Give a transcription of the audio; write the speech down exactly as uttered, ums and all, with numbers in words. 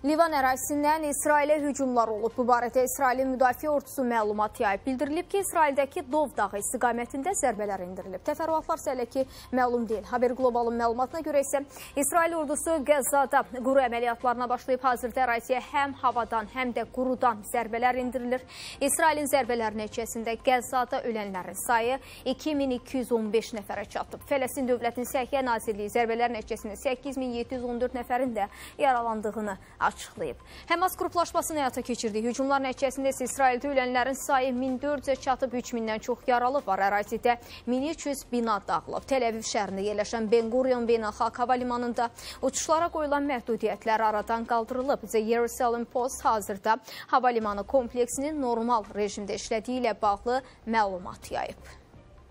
Livan ərazisindən İsrailə hücumlar olub. Bu barədə İsrailin müdafiə ordusu məlumat yayıb. Bildirilib ki, İsraildəki Dov dağı istiqamətində zərbələr indirilib. Təfərrüatlar isə hələ ki məlum deyil. Haber Globalın məlumatına görə isə İsrail ordusu Qəzzada quru əməliyyatlarına başlayıb. Hazırda əraziyə həm havadan, həm də qurudan zərbələr indirilir. İsrailin zərbələri nəticəsində Qəzzada ölənlərin sayı iki min iki yüz on beş nəfərə çatıb. Fələstin dövlətinin Səhiyyə Nazirliyi zərbələr nəticəsində səkkiz min yeddi yüz on dörd nəfərin də yaralandığını açıqlayıb. Hamas qruplaşmasını həyata keçirdiyi hücumlar nəticəsində isə İsraildə ölənlərin sayı min dörd yüzə çatıb, üç mindən çox yaralı var. Ərazidə min iki yüz bina dağılıb. Tel Aviv şəhərində yerləşən Ben Gurion beynəlxalq hava limanında uçuşlara qoyulan məhdudiyyətlər aradan qaldırılıb. The Jerusalem Post hazırda hava limanı kompleksinin normal rejimdə işlədiyi ilə bağlı məlumat yayıb.